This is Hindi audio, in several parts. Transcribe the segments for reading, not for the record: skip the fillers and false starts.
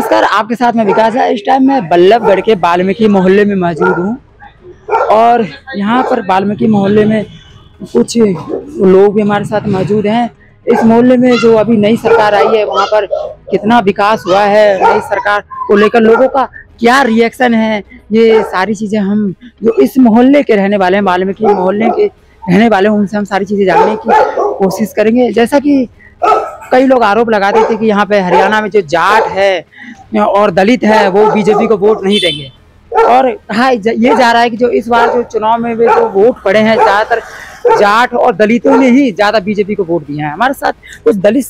नमस्कार, आपके साथ मैं विकास है। इस टाइम मैं बल्लभगढ़ के वाल्मीकि मोहल्ले में मौजूद हूँ और यहाँ पर वाल्मीकि मोहल्ले में कुछ लोग भी हमारे साथ मौजूद हैं। इस मोहल्ले में जो अभी नई सरकार आई है वहाँ पर कितना विकास हुआ है, नई सरकार को लेकर लोगों का क्या रिएक्शन है, ये सारी चीज़ें हम जो इस मोहल्ले के रहने वाले हैं, वाल्मीकि मोहल्ले के रहने वाले हैं, उनसे हम सारी चीज़ें जानने की कोशिश करेंगे। जैसा कि कई लोग आरोप लगाते थे कि यहाँ पे हरियाणा में जो जाट है और दलित है वो बीजेपी को वोट नहीं देंगे, और कहा ये जा रहा है कि जो इस बार जो चुनाव में वे जो वोट पड़े हैं ज़्यादातर जाट और दलितों ने ही ज़्यादा बीजेपी को वोट दिया है। हमारे साथ कुछ दलित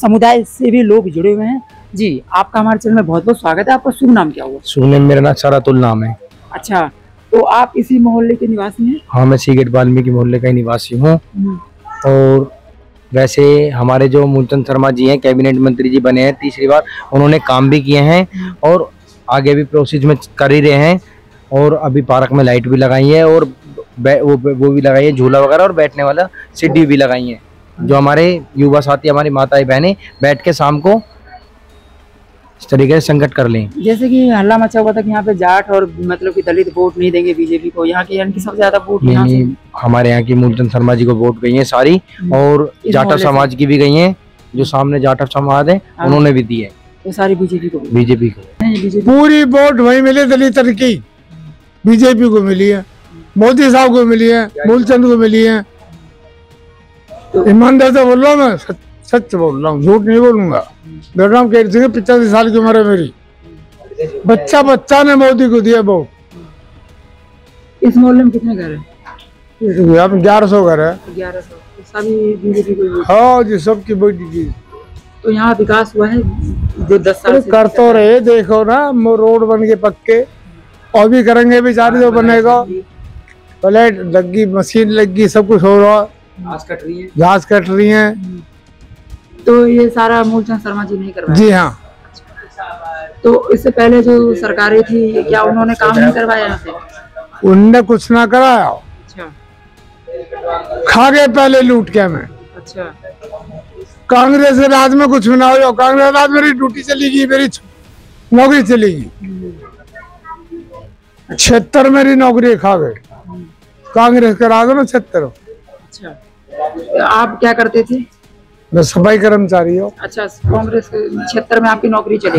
समुदाय से भी लोग जुड़े हुए हैं। जी, आपका हमारे चैनल में बहुत बहुत स्वागत है। आपका शुभ नाम क्या हुआ? शुभ नाम मेरा नाम शरातुल नाम है। अच्छा, तो आप इसी मोहल्ले के निवासी हैं? हाँ, मैं सीगेट वाल्मीकि मोहल्ले का ही निवासी हूँ। और वैसे हमारे जो मूलचंद शर्मा जी हैं, कैबिनेट मंत्री जी बने हैं तीसरी बार, उन्होंने काम भी किए हैं और आगे भी प्रोसेस में कर ही रहे हैं। और अभी पार्क में लाइट भी लगाई है और वो भी लगाई है, झूला वगैरह और बैठने वाला सीढ़ी भी लगाई है, जो हमारे युवा साथी, हमारी माताएं बहनें बैठ के शाम को इस तरीके से संकट कर लें। जैसे कि हल्ला मचा हुआ था कि यहाँ पे जाट और मतलब कि दलित वोट नहीं देंगे बीजेपी को, यहाँ की सबसे ज्यादा वोट हमारे यहाँ की मूलचंद शर्मा जी को वोट गई है सारी, और जाटव समाज की भी गई है, जो सामने जाटव समाज है उन्होंने भी दी है, तो सारी बीजेपी को पूरी वोट वही मिली, दलित की बीजेपी को मिली है, मोदी साहब को मिली है, मूलचंद को मिली है। ईमानदार से बोल रहा हूँ, मैं सच बोल रहा हूँ, झूठ नहीं बोलूंगा। मेरा नाम कहते हैं, 85 साल की उम्र है मेरी, बच्चा ने मोदी को दिया वोट। इस मोहल्ले में कितने घर है? यहाँ पे 1100 घर है। 1100 सभी बीजेपी को? हाँ जी, सबकी बीजेपी। तो यहाँ विकास हुआ है जो 10 साल से करते रहे, देखो ना, रोड बन गए पक्के और भी करेंगे, बेचारे जो बनेगा, प्लेट लगी, मशीन लगी, सब कुछ हो रहा, घास कट रही है। तो ये सारा मूलचंद शर्मा जी नहीं करवाया? जी हाँ। तो इससे पहले जो सरकारें थी, क्या उन्होंने काम नहीं करवाया? यहाँ से उनने कुछ ना कराया। अच्छा, खा गए पहले लूट के हमें। अच्छा, कांग्रेस राज में कुछ ना हो, कांग्रेस राज मेरी ड्यूटी चली गई, मेरी नौकरी चली गई, 76 मेरी नौकरी खा गई कांग्रेस के राज में, 76। अच्छा, आप क्या करते थे? मैं सफाई कर्मचारी हूँ। अच्छा, कांग्रेस के 76 में आपकी नौकरी चली गई।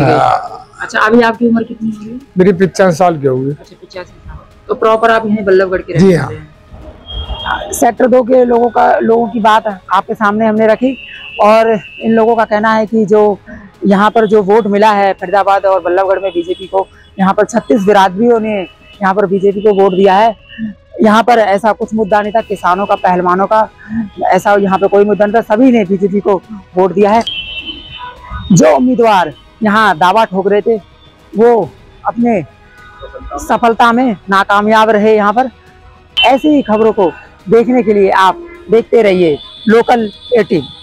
अच्छा, अभी आपकी उम्र कितनी होगी? मेरी 55 साल की होगी। अच्छा, 85 साल। तो प्रॉपर आप यहीं बल्लभगढ़ के? जी हाँ। सेक्टर 2 के लोगों की बात आपके सामने हमने रखी, और इन लोगों का कहना है कि जो यहाँ पर जो वोट मिला है फरीदाबाद और बल्लभगढ़ में बीजेपी को, यहाँ पर 36 बिरादरियों ने यहाँ पर बीजेपी को वोट दिया है। यहाँ पर ऐसा कुछ मुद्दा नहीं था, किसानों का, पहलवानों का, ऐसा यहाँ पे कोई मुद्दा नहीं था, सभी ने बीजेपी को वोट दिया है। जो उम्मीदवार यहाँ दावा ठोक रहे थे वो अपने सफलता में नाकामयाब रहे। यहाँ पर ऐसी ही खबरों को देखने के लिए आप देखते रहिए लोकल 18।